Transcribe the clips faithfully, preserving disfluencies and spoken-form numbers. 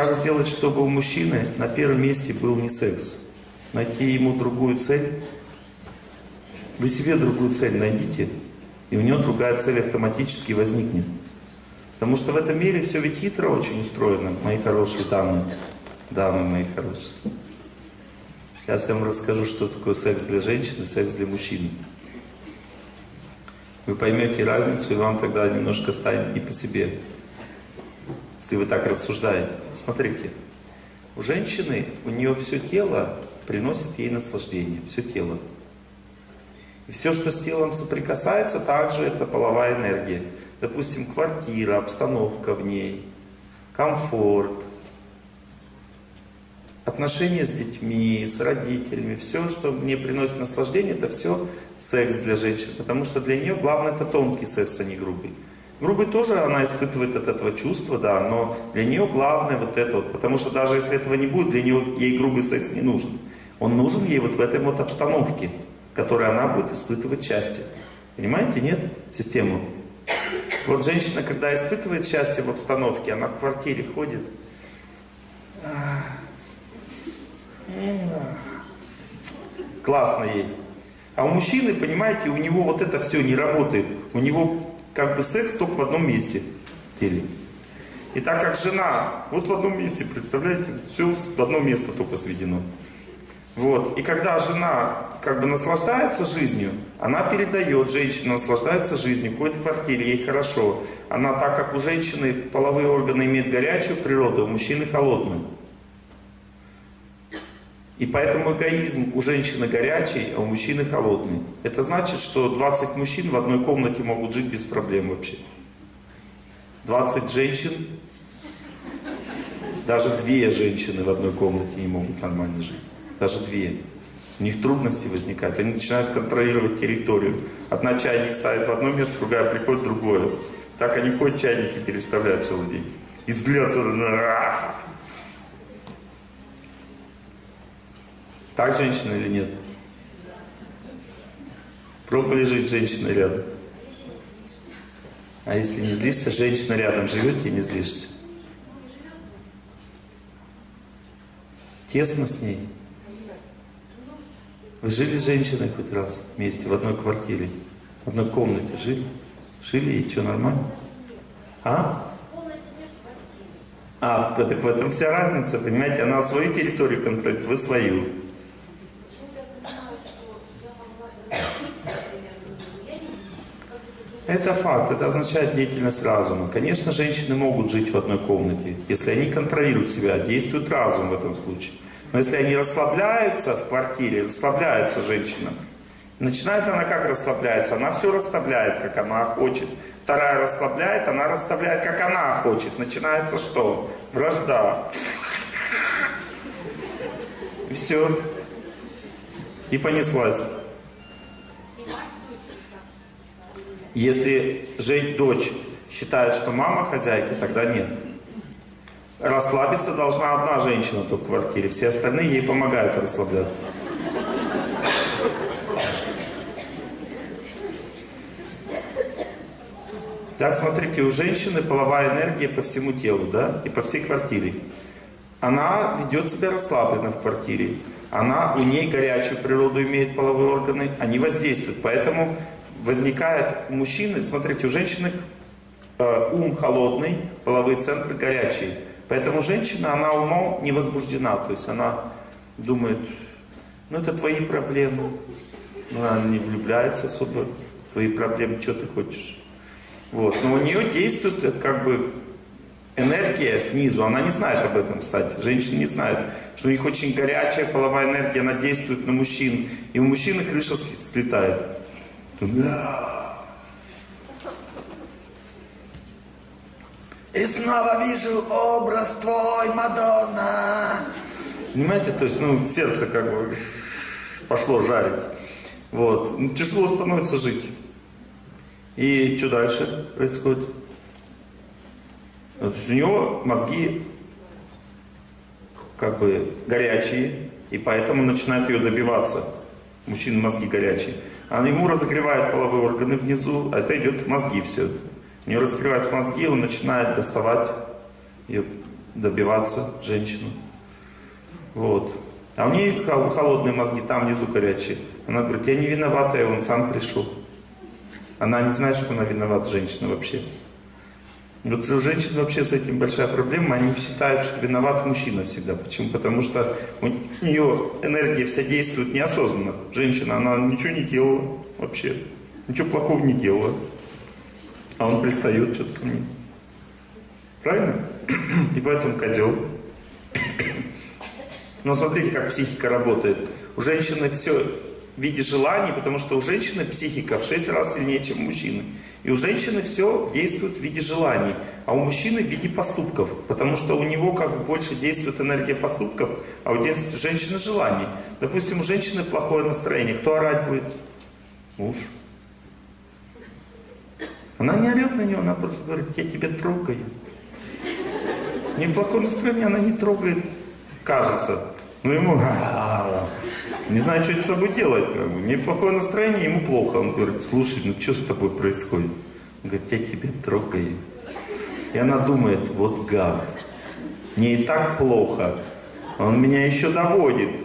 Как сделать, чтобы у мужчины на первом месте был не секс? Найти ему другую цель? Вы себе другую цель найдите, и у него другая цель автоматически возникнет. Потому что в этом мире все ведь хитро очень устроено, мои хорошие дамы. Дамы мои хорошие. Сейчас я вам расскажу, что такое секс для женщины, секс для мужчины. Вы поймете разницу, и вам тогда немножко станет не по себе. Если вы так рассуждаете. Смотрите, у женщины, у нее все тело приносит ей наслаждение, все тело. И все, что с телом соприкасается, также это половая энергия. Допустим, квартира, обстановка в ней, комфорт, отношения с детьми, с родителями. Все, что мне приносит наслаждение, это все секс для женщин. Потому что для нее главное это тонкий секс, а не грубый. Грубый тоже она испытывает от этого чувства, да, но для нее главное вот это вот. Потому что даже если этого не будет, для нее ей грубый секс не нужен. Он нужен ей вот в этой вот обстановке, в которой она будет испытывать счастье. Понимаете, нет? Систему. Вот женщина, когда испытывает счастье в обстановке, она в квартире ходит. Классно ей. А у мужчины, понимаете, у него вот это все не работает. У него как бы секс только в одном месте в теле. И так как жена вот в одном месте, представляете, все в одно место только сведено. Вот. И когда жена как бы наслаждается жизнью, она передает, женщина наслаждается жизнью, ходит в квартире, ей хорошо. Она, так как у женщины половые органы имеют горячую природу, у мужчины холодную. И поэтому эгоизм у женщины горячий, а у мужчины холодный. Это значит, что двадцать мужчин в одной комнате могут жить без проблем вообще. двадцать женщин, даже две женщины в одной комнате не могут нормально жить. Даже две. У них трудности возникают, они начинают контролировать территорию. Одна чайник ставит в одно место, другая приходит в другое. Так они ходят, чайники переставляют целый день. И злятся. Так женщина или нет? Пробовали жить женщиной рядом? А если не злишься, женщина рядом живет и не злишься? Тесно с ней? Вы жили с женщиной хоть раз вместе в одной квартире? В одной комнате жили? Жили и что, нормально? А? А, в этом, в этом вся разница, понимаете? Она свою территорию контролирует, вы свою. Это факт, это означает деятельность разума. Конечно, женщины могут жить в одной комнате, если они контролируют себя, действует разум в этом случае. Но если они расслабляются в квартире, расслабляется женщина. Начинает она как расслабляется? Она все расставляет, как она хочет. Вторая расслабляет, она расставляет, как она хочет. Начинается что? Вражда. И все. И понеслась. Если жить дочь считает, что мама хозяйка, тогда нет. Расслабиться должна одна женщина только в квартире, все остальные ей помогают расслабляться. Так, смотрите, у женщины половая энергия по всему телу, да, и по всей квартире. Она ведет себя расслабленно в квартире. Она, у ней горячую природу имеет половые органы, они воздействуют, поэтому... Возникает у мужчины, смотрите, у женщины э, ум холодный, половые центры горячие. Поэтому женщина, она умом не возбуждена. То есть она думает, ну это твои проблемы. Ну, она не влюбляется особо. Твои проблемы, что ты хочешь. Вот. Но у нее действует как бы энергия снизу. Она не знает об этом, кстати. Женщина не знает, что у них очень горячая половая энергия, она действует на мужчин. И у мужчины крыша слетает. И снова вижу образ твой, Мадонна. Понимаете, то есть, ну, сердце как бы пошло жарить. Вот. Ну, тяжело становится жить. И что дальше происходит? Вот, то есть у него мозги как бы горячие, и поэтому начинает ее добиваться. Мужчины мозги горячие. А ему разогревают половые органы внизу, а это идет в мозги все. У него разогреваются мозги, он начинает доставать ее добиваться женщину. Вот. А у нее холодные мозги, там внизу горячие. Она говорит, я не виновата, я он сам пришел. Она не знает, что она виновата, женщина вообще. Вот у женщин вообще с этим большая проблема. Они считают, что виноват мужчина всегда. Почему? Потому что у нее энергия вся действует неосознанно. Женщина, она ничего не делала вообще. Ничего плохого не делала. А он пристает что-то ко мне. Правильно? И поэтому козел. Но смотрите, как психика работает. У женщины все в виде желаний, потому что у женщины психика в шесть раз сильнее, чем у мужчины. И у женщины все действует в виде желаний, а у мужчины в виде поступков, потому что у него как бы больше действует энергия поступков, а у женщины желаний. Допустим, у женщины плохое настроение. Кто орать будет? Муж. Она не орет на него, она просто говорит, я тебя трогаю. У нее плохое настроение, она не трогает, кажется. Ну ему, не знаю, что это с собой делать. Мне плохое настроение, ему плохо. Он говорит, слушай, ну что с тобой происходит? Он говорит, я тебя трогаю. И она думает, вот гад, мне и так плохо, он меня еще доводит.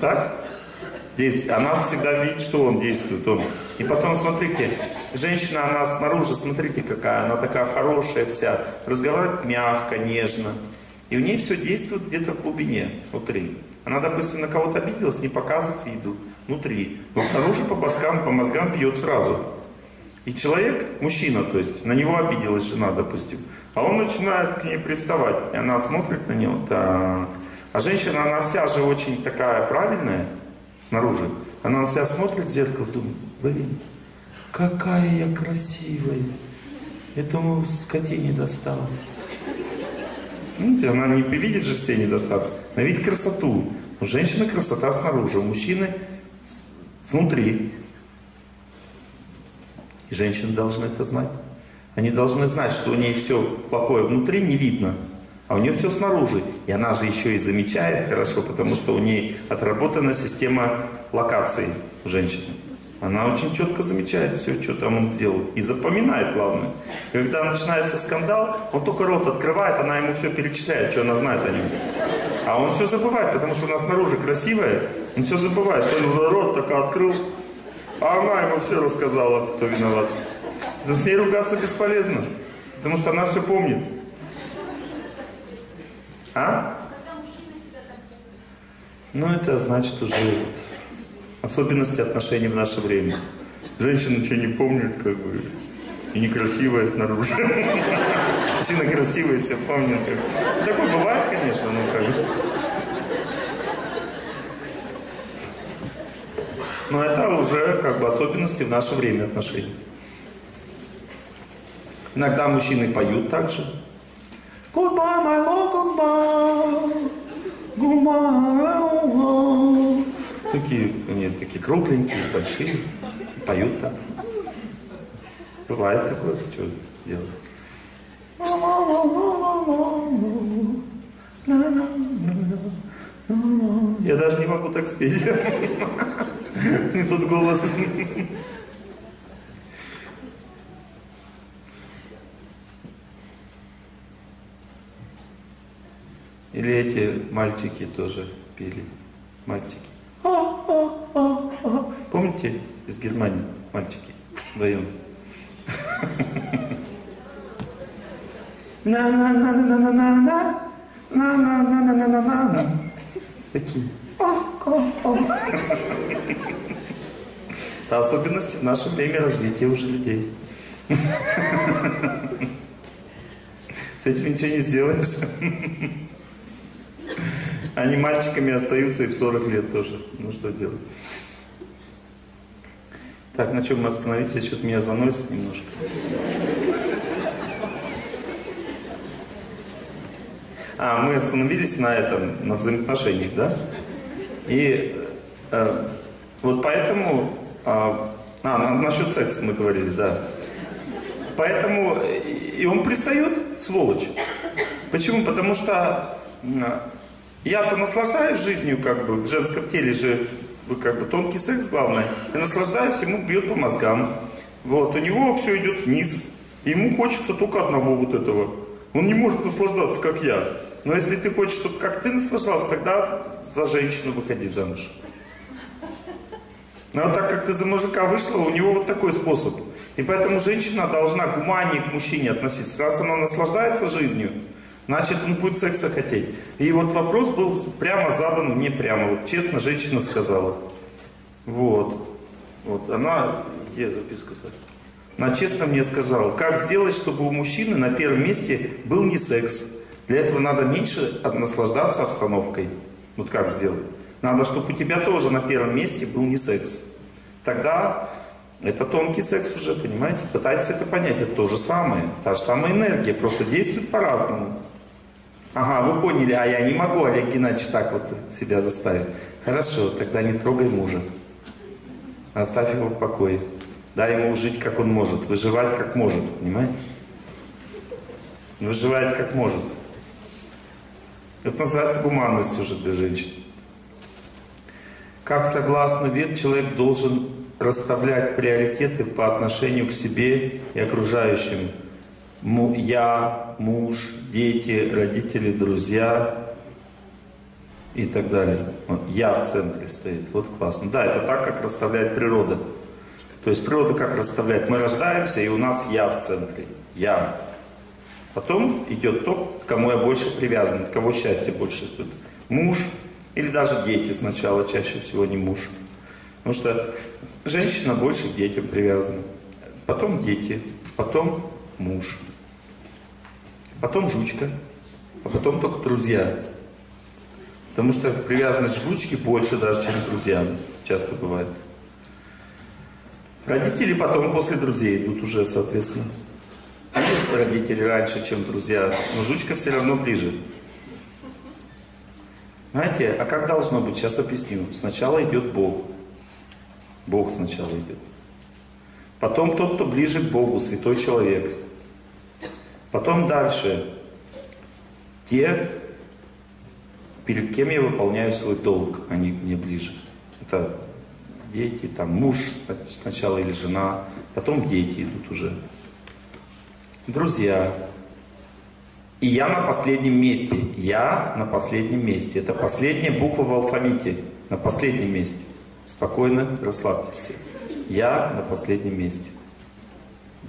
Так? Действие. Она всегда видит, что он действует. Он. И потом, смотрите, женщина, она снаружи, смотрите, какая она такая хорошая вся. Разговаривает мягко, нежно. И у нее все действует где-то в глубине, внутри. Она, допустим, на кого-то обиделась, не показывает виду, внутри. Но снаружи по мозгам, по мозгам бьет сразу. И человек, мужчина, то есть, на него обиделась жена, допустим. А он начинает к ней приставать. И она смотрит на него. Так. А женщина, она вся же очень такая правильная, снаружи. Она на себя смотрит в зеркало, думает, блин, какая я красивая. Этому скотине досталось. Видите, она не видит же все недостатки, она видит красоту. У женщины красота снаружи, у мужчины снутри. И женщины должны это знать. Они должны знать, что у нее все плохое внутри не видно, а у нее все снаружи. И она же еще и замечает хорошо, потому что у нее отработана система локации у женщины. Она очень четко замечает все, что там он сделал. И запоминает, главное. Когда начинается скандал, он только рот открывает, она ему все перечисляет, что она знает о нем. А он все забывает, потому что она снаружи красивая, он все забывает. Он рот только открыл, а она ему все рассказала, кто виноват. Но с ней ругаться бесполезно, потому что она все помнит. А? Ну это значит уже... Особенности отношений в наше время. Женщина ничего не помнит, как бы, и некрасивая снаружи. Мужчина красивая, все помнит. Такое бывает, конечно, но как бы. Но это уже, как бы, особенности в наше время отношений. Иногда мужчины поют также. Goodbye, my love, goodbye. Goodbye. Такие, они такие кругленькие, большие, поют так. Бывает такое, что делать. Я даже не могу так спеть. Не тот голос. Или эти мальчики тоже пели. Мальчики. Помните из Германии, мальчики, вдвоем? На-на-на-на-на-на-на, на-на-на-на-на-на-на. Такие. Это особенности в наше время развития уже людей. С этим ничего не сделаешь. Они мальчиками остаются и в сорок лет тоже. Ну что делать? Так, на чем мы остановились? Что-то меня заносит немножко. А, мы остановились на этом, на взаимоотношениях, да? И э, вот поэтому... Э, а, на, насчет секса мы говорили, да. Поэтому... И он пристает, сволочь. Почему? Потому что... Я-то наслаждаюсь жизнью, как бы, в женском теле же, как бы, тонкий секс, главное. Я наслаждаюсь, ему бьет по мозгам. Вот, у него все идет вниз. Ему хочется только одного вот этого. Он не может наслаждаться, как я. Но если ты хочешь, чтобы как ты наслаждался, тогда за женщину выходи замуж. Но так как ты за мужика вышла, у него вот такой способ. И поэтому женщина должна гуманнее к мужчине относиться. Раз она наслаждается жизнью, значит, он будет секса хотеть. И вот вопрос был прямо задан мне прямо. Вот честно женщина сказала. Вот. Вот она... Где записка-то? Она честно мне сказала, как сделать, чтобы у мужчины на первом месте был не секс. Для этого надо меньше наслаждаться обстановкой. Вот как сделать? Надо, чтобы у тебя тоже на первом месте был не секс. Тогда это тонкий секс уже, понимаете? Пытайтесь это понять. Это то же самое. Та же самая энергия, просто действует по-разному. Ага, вы поняли, а я не могу, Олег Геннадьевич, так вот себя заставить. Хорошо, тогда не трогай мужа. Оставь его в покое. Дай ему жить, как он может. Выживать, как может. Понимаете? Выживает, как может. Это называется гуманность уже для женщин. Как согласно ведам, человек должен расставлять приоритеты по отношению к себе и окружающим. Я, муж, дети, родители, друзья и так далее. Вот, я в центре стоит. Вот классно. Да, это так, как расставляет природа. То есть природа как расставляет? Мы рождаемся, и у нас я в центре. Я. Потом идет то, к кому я больше привязан, от кого счастье больше испытывает. Муж. Или даже дети сначала, чаще всего не муж. Потому что женщина больше к детям привязана. Потом дети, потом муж. Потом жучка, а потом только друзья. Потому что привязанность к жучке больше даже, чем к друзьям. Часто бывает. Родители потом после друзей идут уже, соответственно. Они родители раньше, чем друзья. Но жучка все равно ближе. Знаете, а как должно быть? Сейчас объясню. Сначала идет Бог. Бог сначала идет. Потом тот, кто ближе к Богу, святой человек. Потом дальше те, перед кем я выполняю свой долг, они мне ближе. Это дети, там муж сначала или жена, потом дети идут уже. Друзья. И я на последнем месте. Я на последнем месте. Это последняя буква в алфавите. На последнем месте. Спокойно, расслабьтесь. Я на последнем месте.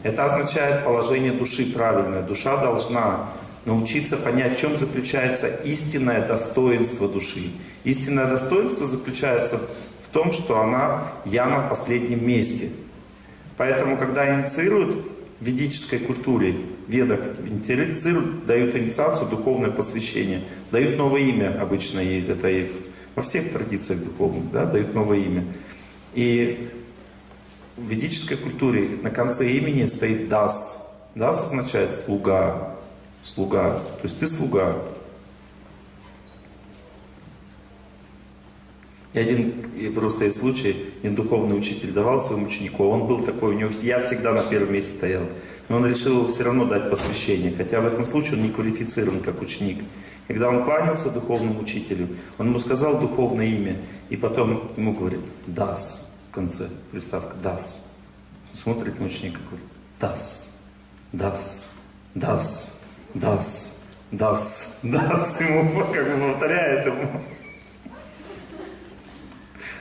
Это означает положение души правильное. Душа должна научиться понять, в чем заключается истинное достоинство души. Истинное достоинство заключается в том, что она «я на последнем месте». Поэтому, когда инициируют в ведической культуре, в ведах инициируют, дают инициацию, духовное посвящение, дают новое имя обычно, это и во всех традициях духовных, да, дают новое имя. И в ведической культуре на конце имени стоит «дас». «Дас» означает «слуга», «слуга», то есть «ты слуга». И один, и просто есть случай, один духовный учитель давал своему ученику, он был такой, у него я всегда на первом месте стоял. Но он решил его все равно дать посвящение, хотя в этом случае он не квалифицирован как ученик. И когда он кланялся духовному учителю, он ему сказал духовное имя, и потом ему говорит «дас» в конце, приставка «дас». Он смотрит на ученика и говорит «дас, дас, дас, дас, дас, дас». Ему как бы повторяет ему.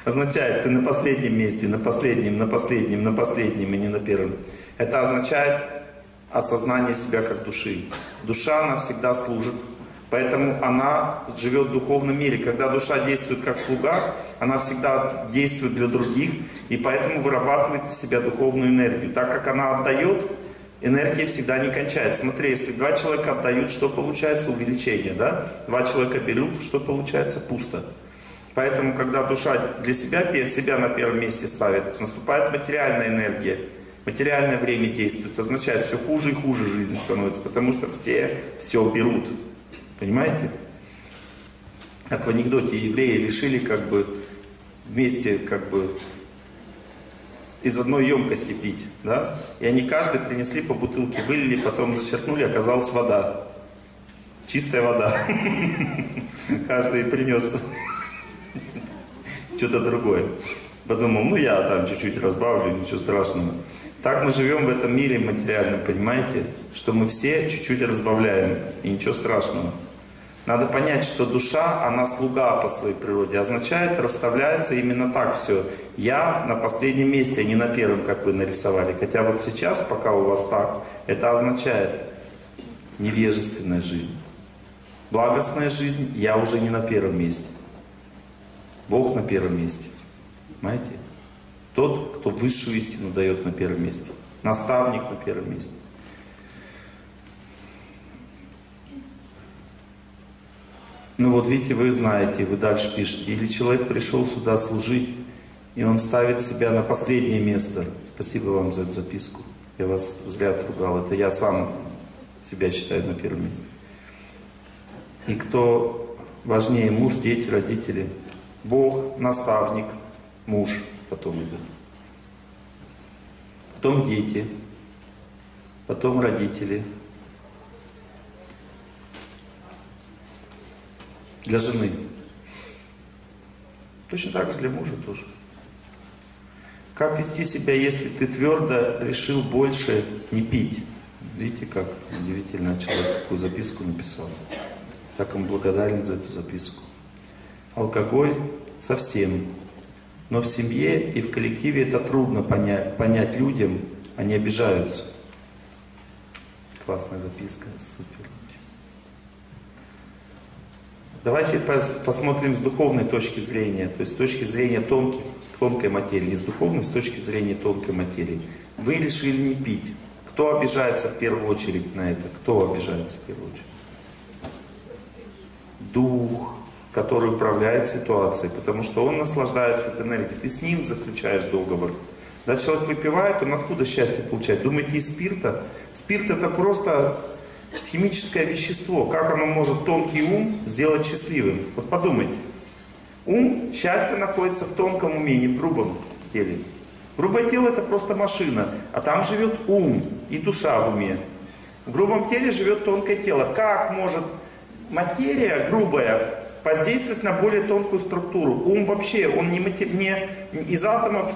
Означает, ты на последнем месте, на последнем, на последнем, на последнем и не на первом. Это означает осознание себя как души. Душа, она всегда служит, поэтому она живет в духовном мире. Когда душа действует как слуга, она всегда действует для других, и поэтому вырабатывает из себя духовную энергию. Так как она отдает, энергия всегда не кончает. Смотри, если два человека отдают, что получается? Увеличение, да? Два человека берут, что получается? Пусто. Поэтому, когда душа для себя, себя на первом месте ставит, наступает материальная энергия, материальное время действует. Это означает, все хуже и хуже жизнь становится, потому что все все берут. Понимаете? Как в анекдоте, евреи решили как бы вместе как бы из одной емкости пить. Да? И они каждый принесли по бутылке, вылили, потом зачерпнули, оказалась вода. Чистая вода. Каждый принес... что-то другое. Подумал, ну я там чуть-чуть разбавлю, ничего страшного. Так мы живем в этом мире материальном, понимаете, что мы все чуть-чуть разбавляем, и ничего страшного. Надо понять, что душа, она слуга по своей природе, означает, расставляется именно так все. Я на последнем месте, а не на первом, как вы нарисовали. Хотя вот сейчас, пока у вас так, это означает невежественная жизнь. Благостная жизнь, я уже не на первом месте. Бог на первом месте. Понимаете? Тот, кто высшую истину дает на первом месте. Наставник на первом месте. Ну вот видите, вы знаете, вы дальше пишете. Или человек пришел сюда служить, и он ставит себя на последнее место. Спасибо вам за эту записку. Я вас зря отругал. Это я сам себя считаю на первом месте. И кто важнее, муж, дети, родители? Бог, наставник, муж потом идет. Потом дети, потом родители. Для жены. Точно так же для мужа тоже. Как вести себя, если ты твердо решил больше не пить? Видите, как удивительно человек такую записку написал. Так им благодарен за эту записку. Алкоголь совсем. Но в семье и в коллективе это трудно понять, понять людям. Они обижаются. Классная записка. Супер. Давайте посмотрим с духовной точки зрения, то есть с точки зрения тонких, тонкой материи, не с духовной, с точки зрения тонкой материи. Вы решили не пить. Кто обижается в первую очередь на это? Кто обижается в первую очередь? Дух, который управляет ситуацией, потому что он наслаждается этой энергией. Ты с ним заключаешь договор. Да, человек выпивает, он откуда счастье получает? Думаете, из спирта? Спирт это просто... Химическое вещество, как оно может тонкий ум сделать счастливым? Вот подумайте. Ум, счастье находится в тонком уме, не в грубом теле. Грубое тело это просто машина, а там живет ум и душа в уме. В грубом теле живет тонкое тело. Как может материя грубая воздействовать на более тонкую структуру? Ум вообще, он не, матери... не из атомов,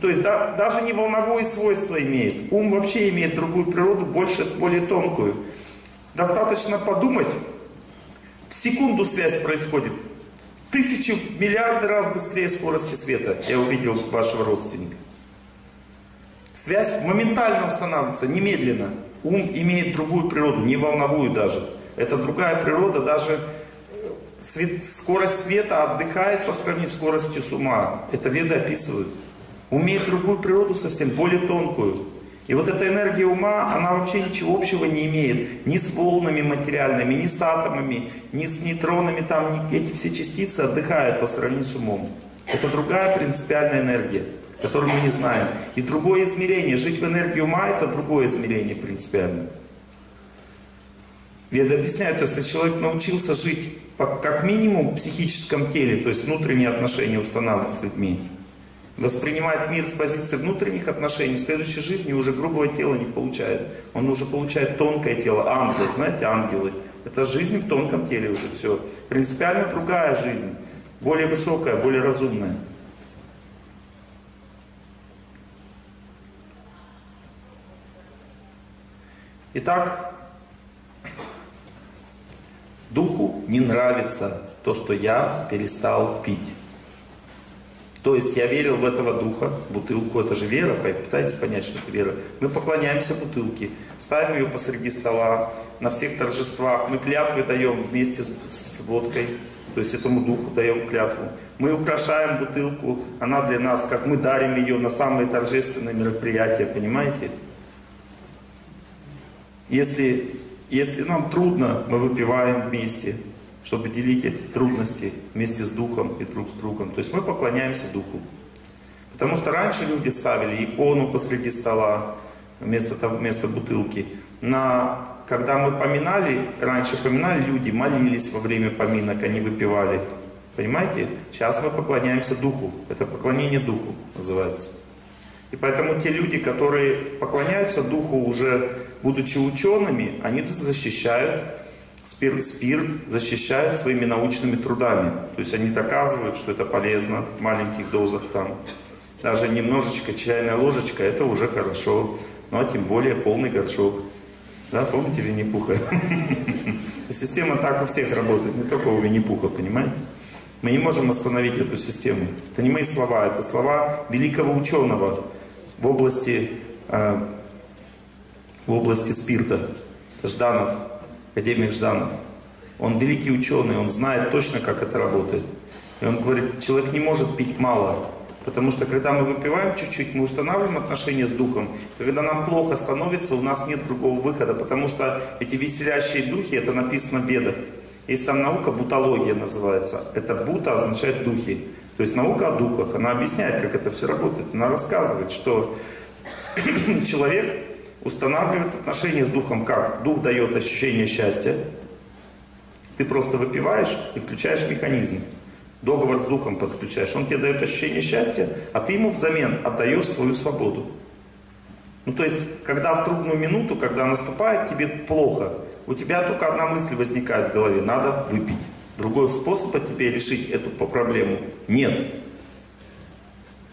то есть да, даже не волновое свойство имеет. Ум вообще имеет другую природу, больше, более тонкую. Достаточно подумать, в секунду связь происходит. Тысячи, миллиарды раз быстрее скорости света. Я увидел вашего родственника. Связь моментально устанавливается, немедленно. Ум имеет другую природу, не волновую даже. Это другая природа, даже свет, скорость света отдыхает по сравнению с скоростью с ума. Это веды описывают. Ум имеет другую природу совсем, более тонкую. И вот эта энергия ума, она вообще ничего общего не имеет. Ни с волнами материальными, ни с атомами, ни с нейтронами. Там эти все частицы отдыхают по сравнению с умом. Это другая принципиальная энергия, которую мы не знаем. И другое измерение. Жить в энергии ума – это другое измерение принципиально. Веды объясняют, то есть, если человек научился жить как минимум в психическом теле, то есть внутренние отношения устанавливать с людьми, воспринимает мир с позиции внутренних отношений, в следующей жизни уже грубого тела не получает. Он уже получает тонкое тело, ангел, знаете, ангелы. Это жизнь в тонком теле уже все. Принципиально другая жизнь, более высокая, более разумная. Итак, духу не нравится то, что я перестал пить. То есть я верил в этого духа, бутылку, это же вера, пытайтесь понять, что это вера. Мы поклоняемся бутылке, ставим ее посреди стола, на всех торжествах, мы клятвы даем вместе с, с водкой, то есть этому духу даем клятву. Мы украшаем бутылку, она для нас, как мы дарим ее на самые торжественные мероприятия, понимаете? Если, если нам трудно, мы выпиваем вместе, чтобы делить эти трудности вместе с духом и друг с другом. То есть мы поклоняемся духу. Потому что раньше люди ставили икону посреди стола, вместо, того, вместо бутылки. На, когда мы поминали, раньше поминали люди, молились во время поминок, они выпивали. Понимаете? Сейчас мы поклоняемся духу. Это поклонение духу называется. И поэтому те люди, которые поклоняются духу, уже будучи учеными, они защищают... Спирт, спирт защищают своими научными трудами. То есть они доказывают, что это полезно в маленьких дозах там. Даже немножечко чайная ложечка, это уже хорошо. Ну а тем более полный горшок. Да, помните Винни-Пуха? Система так у всех работает, не только у Винни-Пуха, понимаете? Мы не можем остановить эту систему. Это не мои слова, это слова великого ученого в области, э, в области спирта. Жданов, академик Жданов. Он великий ученый, он знает точно, как это работает. И он говорит, человек не может пить мало. Потому что когда мы выпиваем чуть-чуть, мы устанавливаем отношения с духом. Когда нам плохо становится, у нас нет другого выхода, потому что эти веселящие духи, это написано в ведах. Есть там наука, бутология называется. Это бута означает духи. То есть наука о духах, она объясняет, как это все работает. Она рассказывает, что человек устанавливает отношения с духом как? Дух дает ощущение счастья. Ты просто выпиваешь и включаешь механизм. Договор с духом подключаешь. Он тебе дает ощущение счастья, а ты ему взамен отдаешь свою свободу. Ну то есть, когда в трудную минуту, когда наступает, тебе плохо, у тебя только одна мысль возникает в голове. Надо выпить. Другого способа тебе решить эту проблему нет.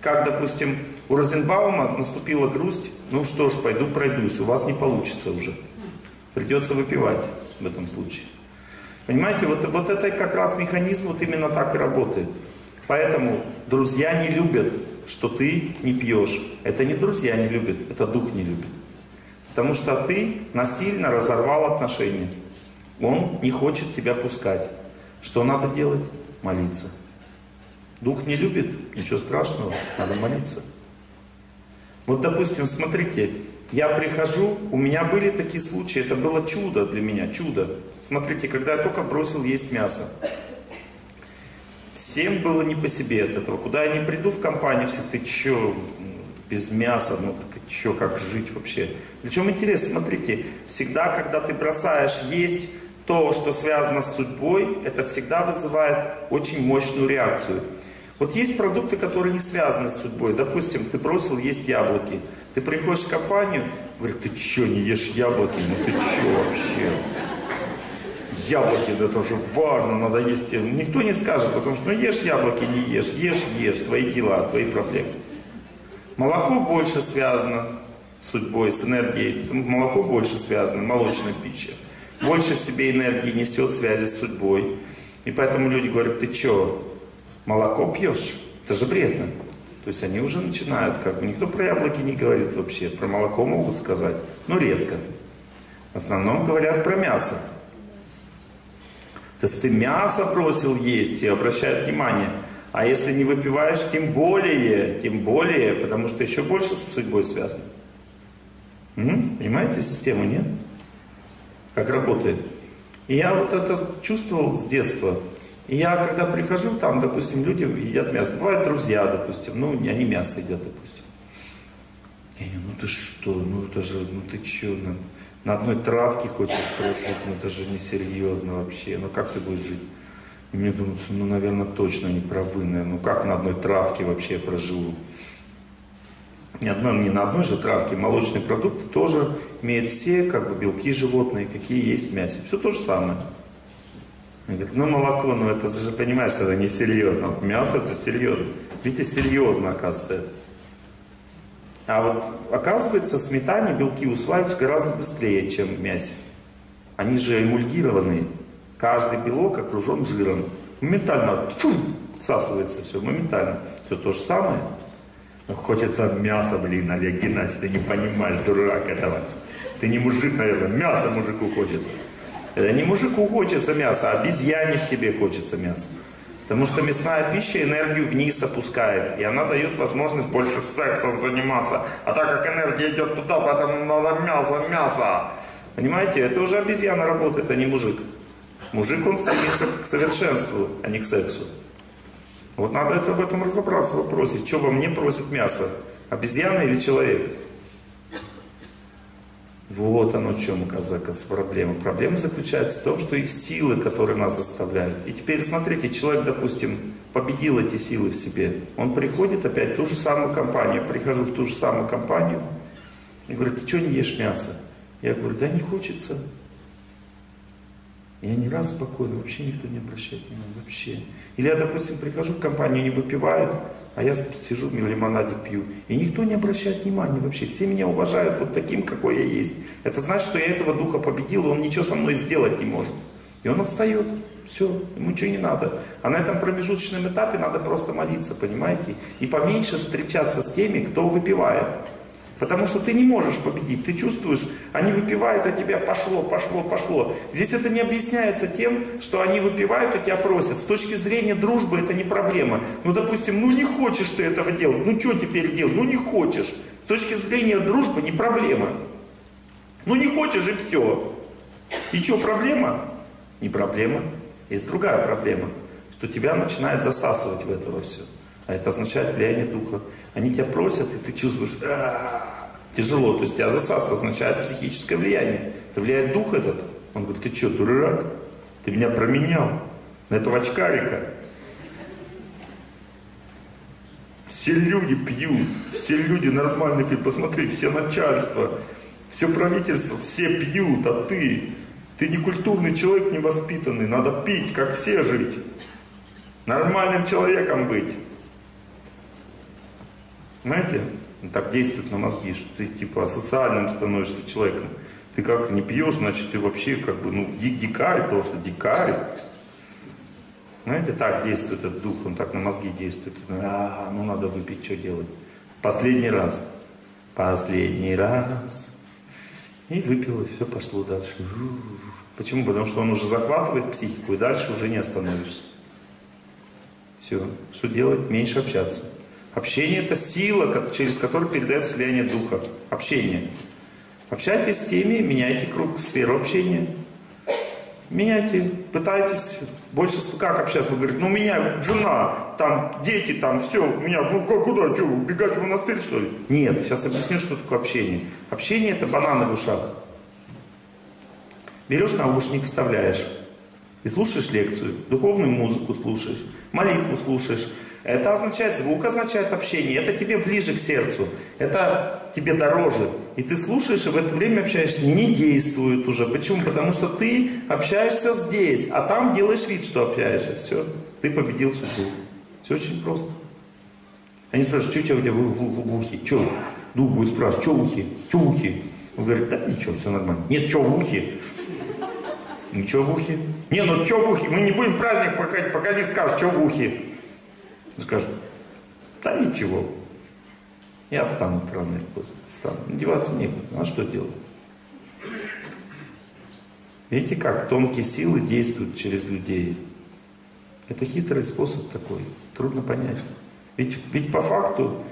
Как, допустим, у Розенбаума наступила грусть. Ну что ж, пойду пройдусь. У вас не получится уже. Придется выпивать в этом случае. Понимаете, вот, вот это как раз механизм вот именно так и работает. Поэтому друзья не любят, что ты не пьешь. Это не друзья не любят, это дух не любит. Потому что ты насильно разорвал отношения. Он не хочет тебя пускать. Что надо делать? Молиться. Дух не любит, ничего страшного, надо молиться. Вот, допустим, смотрите, я прихожу, у меня были такие случаи, это было чудо для меня, чудо. Смотрите, когда я только бросил есть мясо, всем было не по себе от этого. Куда я не приду в компанию, все, ты че, без мяса, ну так че, как жить вообще? Причем интересно, смотрите, всегда, когда ты бросаешь есть то, что связано с судьбой, это всегда вызывает очень мощную реакцию. Вот есть продукты, которые не связаны с судьбой. Допустим, ты бросил есть яблоки. Ты приходишь в компанию, говорит, ты че, не ешь яблоки? Ну ты че вообще? Яблоки, да это же важно, надо есть. Никто не скажет, потому что ну ешь яблоки, не ешь, ешь, ешь, твои дела, твои проблемы. Молоко больше связано с судьбой, с энергией. Молоко больше связано, молочная пища. Больше в себе энергии несет связи с судьбой. И поэтому люди говорят, ты че, молоко пьешь? Это же вредно. То есть они уже начинают, как бы, никто про яблоки не говорит вообще, про молоко могут сказать, но редко. В основном говорят про мясо. То есть ты мясо бросил есть и обращают внимание. А если не выпиваешь, тем более, тем более, потому что еще больше с судьбой связано. М-м? Понимаете, систему нет? Как работает. И я вот это чувствовал с детства. И я, когда прихожу, там, допустим, люди едят мясо. Бывают друзья, допустим, ну, они мясо едят, допустим. Я говорю, ну ты что, ну это же, ну ты че, на, на одной травке хочешь прожить, ну это же несерьезно вообще, ну как ты будешь жить? И мне думается, ну, наверное, точно не правы, наверное, ну как на одной травке вообще я проживу? Ни одной, не на одной же травке, молочные продукты тоже имеют все, как бы, белки животные, какие есть в мясе, все то же самое. Он говорит, ну молоко, ну это же, понимаешь, это не серьезно. Мясо это серьезно. Видите, серьезно оказывается это. А вот оказывается, в сметане белки усваиваются гораздо быстрее, чем в мясе. Они же эмульгированные. Каждый белок окружен жиром. Моментально чум, всасывается все, моментально. Все то же самое. Хочется мяса, блин, Олег Геннадьевич, ты не понимаешь, дурак, этого. Ты не мужик, наверное, мясо мужику хочется. Это не мужику хочется мяса, а обезьяне в тебе хочется мяса. Потому что мясная пища энергию вниз опускает. И она дает возможность больше сексом заниматься. А так как энергия идет туда, поэтому надо мясо, мясо. Понимаете, это уже обезьяна работает, а не мужик. Мужик, он стремится к совершенству, а не к сексу. Вот надо это, в этом разобраться в вопросе. Что во мне просит мясо? Обезьяна или человек? Вот оно в чем, оказывается, проблема. Проблема заключается в том, что их силы, которые нас заставляют. И теперь смотрите, человек, допустим, победил эти силы в себе. Он приходит опять в ту же самую компанию. Прихожу в ту же самую компанию и говорит, ты что не ешь мясо? Я говорю, да не хочется. И они раз спокойно, вообще никто не обращает внимания, вообще. Или я, допустим, прихожу в компанию, они выпивают, а я сижу, лимонадик пью. И никто не обращает внимания вообще. Все меня уважают вот таким, какой я есть. Это значит, что я этого духа победил, и он ничего со мной сделать не может. И он отстает. Все, ему ничего не надо. А на этом промежуточном этапе надо просто молиться, понимаете? И поменьше встречаться с теми, кто выпивает. Потому что ты не можешь победить, ты чувствуешь, они выпивают, а тебя пошло, пошло, пошло. Здесь это не объясняется тем, что они выпивают, а тебя просят. С точки зрения дружбы это не проблема. Ну, допустим, ну не хочешь ты этого делать, ну что теперь делать, ну не хочешь. С точки зрения дружбы не проблема. Ну не хочешь и все. И что, проблема? Не проблема. Есть другая проблема, что тебя начинает засасывать в это все. А это означает влияние духа. Они тебя просят, и ты чувствуешь, а-а-а, тяжело. То есть тебя засасывает, означает психическое влияние. Это влияет дух этот. Он говорит, ты что, дурак? Ты меня променял на этого очкарика. Все люди пьют, все люди нормально пьют. Посмотри, все начальство, все правительство, все пьют, а ты... Ты некультурный человек, невоспитанный. Надо пить, как все жить. Нормальным человеком быть. Знаете, так действует на мозги, что ты типа социальным становишься человеком. Ты как не пьешь, значит ты вообще как бы, ну, дикарь, просто дикарь. Знаете, так действует этот дух, он так на мозги действует. А, ну надо выпить, что делать? Последний раз. Последний раз. И выпил, и все пошло дальше. Почему? Потому что он уже захватывает психику, и дальше уже не остановишься. Все. Что делать? Меньше общаться. Общение – это сила, через которую передается влияние духа. Общение. Общайтесь с теми, меняйте круг, сферу общения. Меняйте, пытайтесь. Больше как общаться? Вы говорите, ну у меня жена, там дети, там все, у меня, ну куда, что, убегать в монастырь, что ли? Нет, сейчас объясню, что такое общение. Общение – это бананы в ушах. Берешь наушник, вставляешь, и слушаешь лекцию, духовную музыку слушаешь, молитву слушаешь. Это означает, звук означает общение, это тебе ближе к сердцу, это тебе дороже. И ты слушаешь, и в это время общаешься, не действует уже. Почему? Потому что ты общаешься здесь, а там делаешь вид, что общаешься. Все, ты победил судьбу. Все очень просто. Они спрашивают, что у тебя в ухе? Что? Дух будет спрашивать, что в ухе? Что в ухе? Он говорит, да ничего, все нормально. Нет, что в ухе? Ничего в ухе. Не, ну что в ухе? Мы не будем праздник, пока, пока не скажешь, что в ухе. Скажут, да ничего, я отстану рано или поздно, отстану. Деваться некуда, а что делать? Видите, как тонкие силы действуют через людей. Это хитрый способ такой, трудно понять. Ведь, ведь по факту,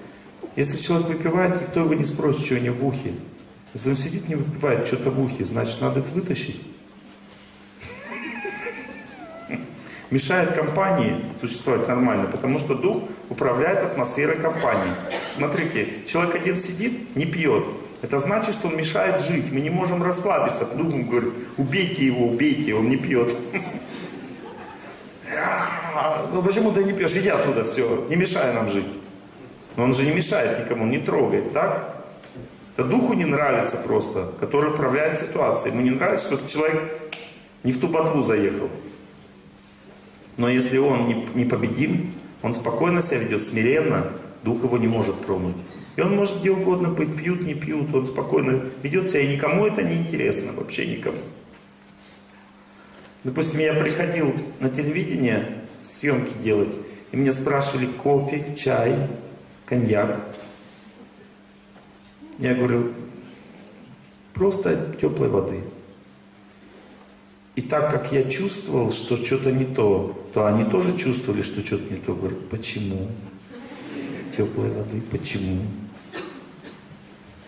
если человек выпивает, никто его не спросит, что у него в ухе. Если он сидит, не выпивает, что-то в ухе, значит, надо это вытащить. Мешает компании существовать нормально, потому что дух управляет атмосферой компании. Смотрите, человек один сидит, не пьет. Это значит, что он мешает жить. Мы не можем расслабиться. Дух говорит, убейте его, убейте, он не пьет. Ну почему ты не пьешь? Иди отсюда, все, не мешай нам жить. Но он же не мешает никому, не трогает, так? Это духу не нравится просто, который управляет ситуацией. Ему не нравится, что человек не в ту ботву заехал. Но если он непобедим, он спокойно себя ведет, смиренно, дух его не может тронуть. И он может где угодно быть, пьют, не пьют, он спокойно ведет себя, и никому это не интересно, вообще никому. Допустим, я приходил на телевидение съемки делать, и меня спрашивали кофе, чай, коньяк. Я говорю, просто теплой воды. И так как я чувствовал, что что-то не то, то они тоже чувствовали, что что-то не то. Говорят, почему? Теплой воды, почему?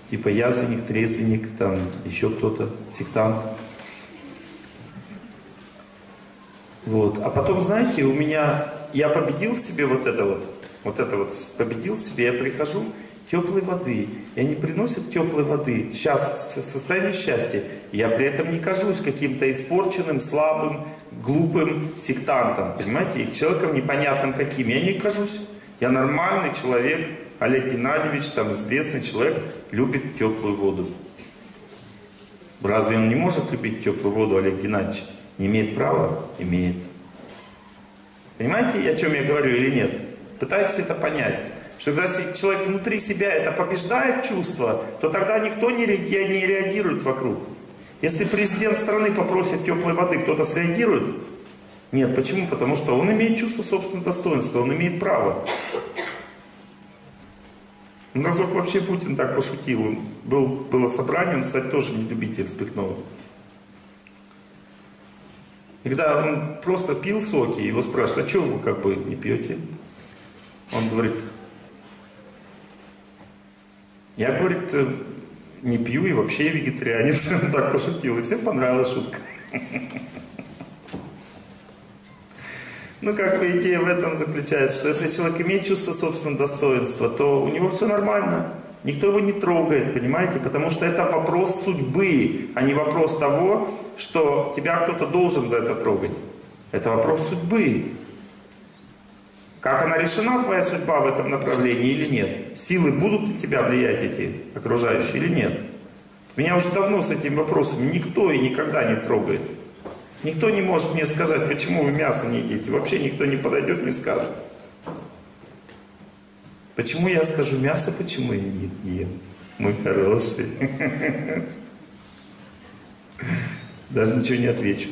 Типа язвенник, трезвенник, там еще кто-то, сектант. Вот. А потом, знаете, у меня, я победил в себе вот это вот, вот это вот победил в себе, я прихожу, теплой воды. И они приносят теплой воды. Сейчас состояние счастья. Я при этом не кажусь каким-то испорченным, слабым, глупым сектантом. Понимаете? И человеком непонятным каким. Я не кажусь. Я нормальный человек. Олег Геннадьевич, там известный человек, любит теплую воду. Разве он не может любить теплую воду, Олег Геннадьевич? Не имеет права? Имеет. Понимаете, о чем я говорю или нет? Пытайтесь это понять. Что когда человек внутри себя это побеждает чувство, то тогда никто не реагирует вокруг. Если президент страны попросит теплой воды, кто-то среагирует? Нет. Почему? Потому что он имеет чувство собственного достоинства, он имеет право. Ну, разок вообще Путин так пошутил. Был, было собрание, он, кстати, тоже не любитель спиртного. И когда он просто пил соки, его спрашивают, а чего вы как бы не пьете? Он говорит, я, говорит, не пью и вообще вегетарианец. Он так пошутил, и всем понравилась шутка. Ну, как бы идея в этом заключается, что если человек имеет чувство собственного достоинства, то у него все нормально. Никто его не трогает, понимаете? Потому что это вопрос судьбы, а не вопрос того, что тебя кто-то должен за это трогать. Это вопрос судьбы. Как она решена, твоя судьба в этом направлении или нет? Силы будут на тебя влиять эти окружающие или нет? Меня уже давно с этим вопросом никто и никогда не трогает. Никто не может мне сказать, почему вы мясо не едите. Вообще никто не подойдет, не скажет. Почему я скажу мясо, почему я не ем? Мой хороший. Даже ничего не отвечу.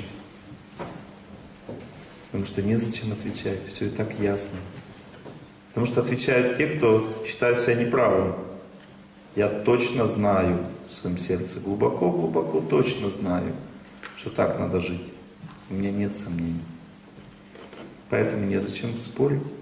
Потому что незачем отвечать. Все и так ясно. Потому что отвечают те, кто считают себя неправым. Я точно знаю в своем сердце, глубоко-глубоко точно знаю, что так надо жить. У меня нет сомнений. Поэтому незачем спорить.